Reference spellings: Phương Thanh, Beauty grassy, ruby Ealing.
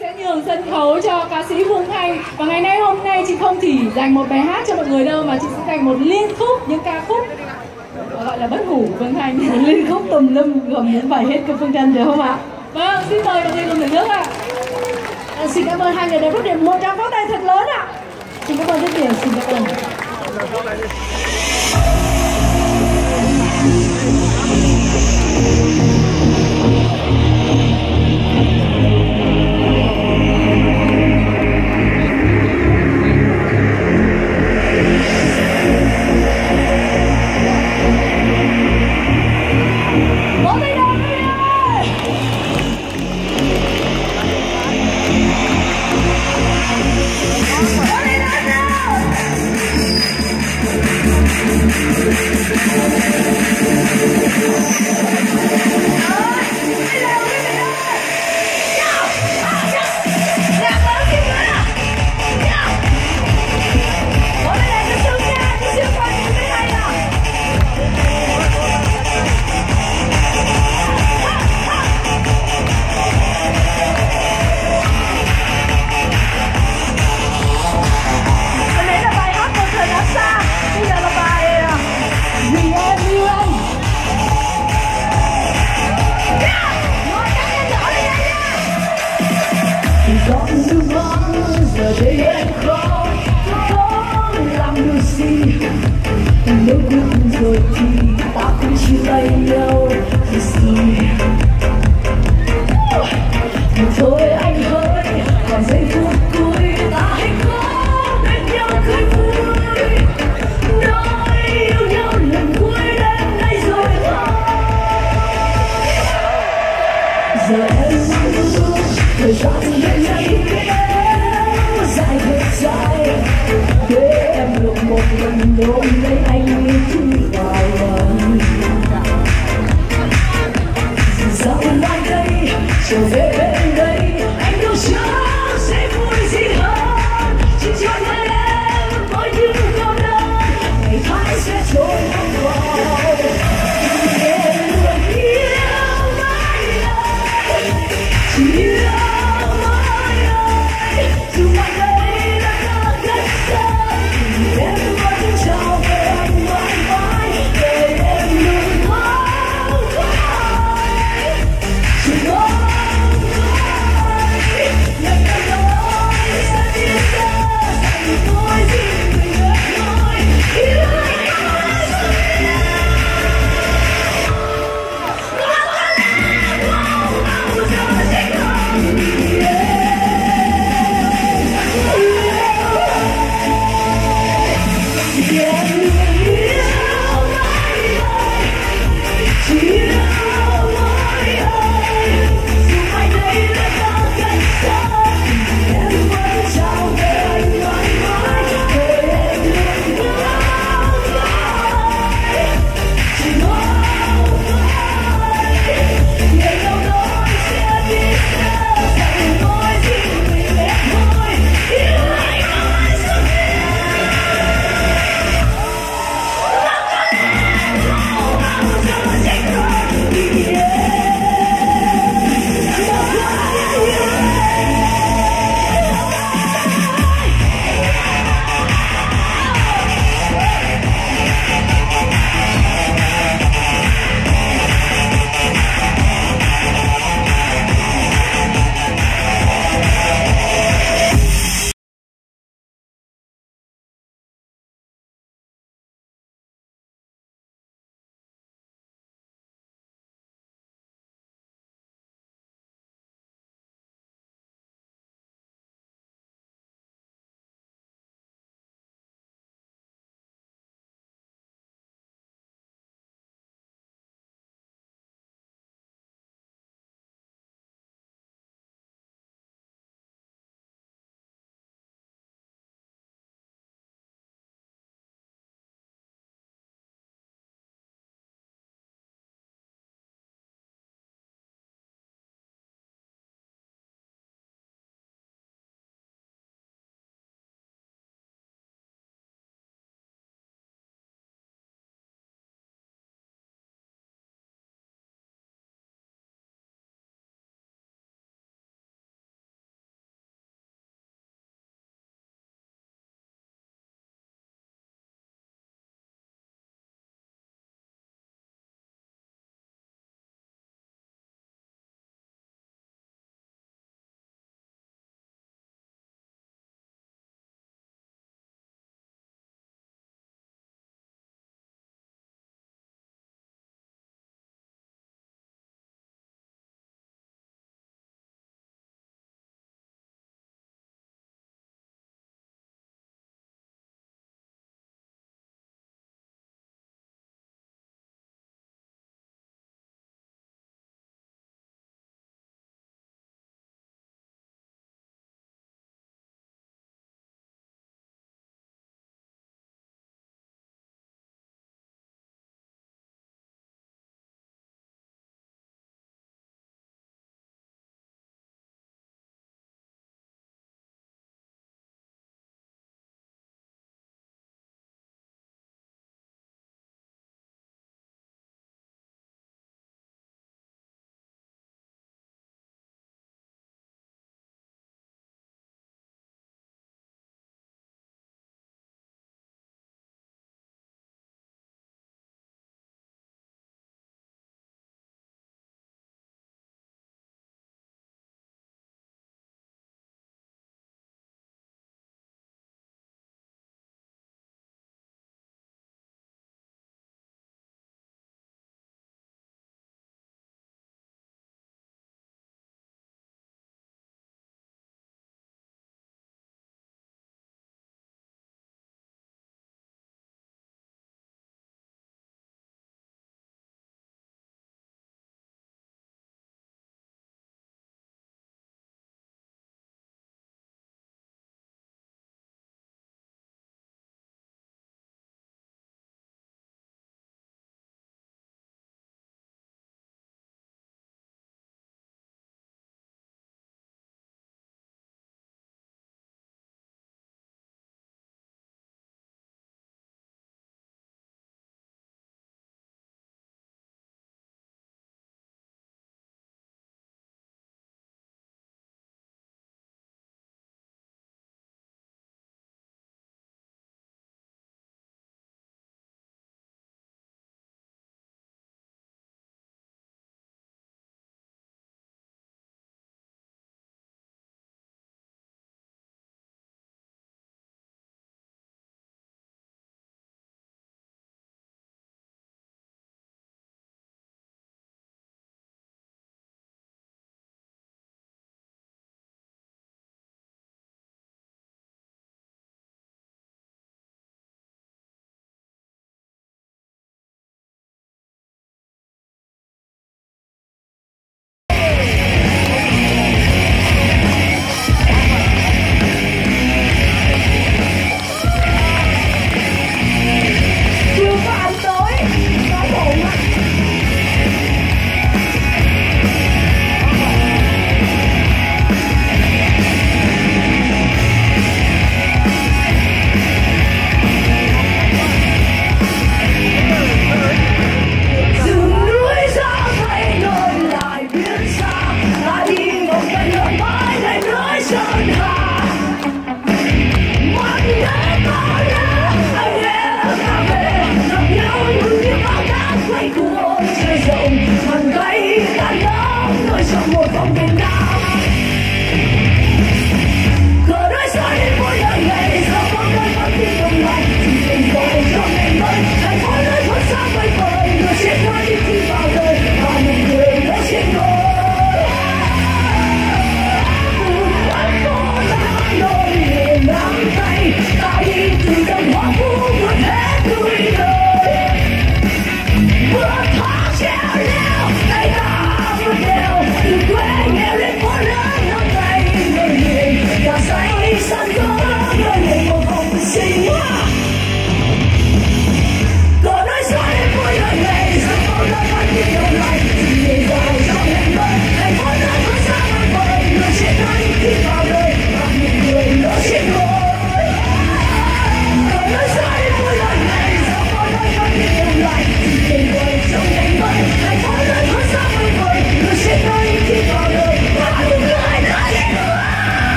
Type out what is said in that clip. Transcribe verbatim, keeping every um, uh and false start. sẽ nhường sân khấu cho ca sĩ Phương Thanh. Và ngày nay hôm nay chị không chỉ dành một bài hát cho mọi người đâu, mà chị sẽ dành một liên khúc những ca khúc gọi là bất hủ Phương Thanh. Một liên khúc tùm lum gồm những bài hết của Phương Thanh được không ạ? Vâng, xin mời mọi người cùng thưởng thức ạ. À, xin cảm ơn hai người đã rút điểm một tràng pháo tay thật lớn ạ. À. Xin cảm ơn rất nhiều, xin cảm ơn. Hãy subscribe cho kênh Ghiền Mì Gõ để không bỏ lỡ những video hấp dẫn.